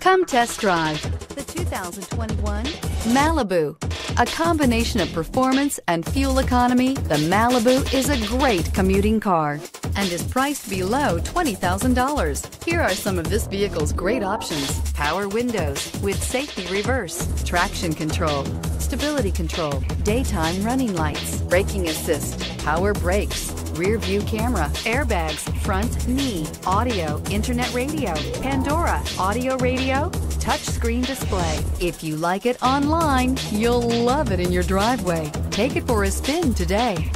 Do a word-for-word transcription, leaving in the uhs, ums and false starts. Come test drive the two thousand twenty-one Malibu. A combination of performance and fuel economy, the Malibu is a great commuting car and is priced below twenty thousand dollars. Here are some of this vehicle's great options: power windows with safety reverse, traction control, stability control, daytime running lights, braking assist, power brakes, rear view camera, airbags, front knee, audio, internet radio, Pandora, audio radio, touchscreen display. If you like it online, you'll love it in your driveway. Take it for a spin today.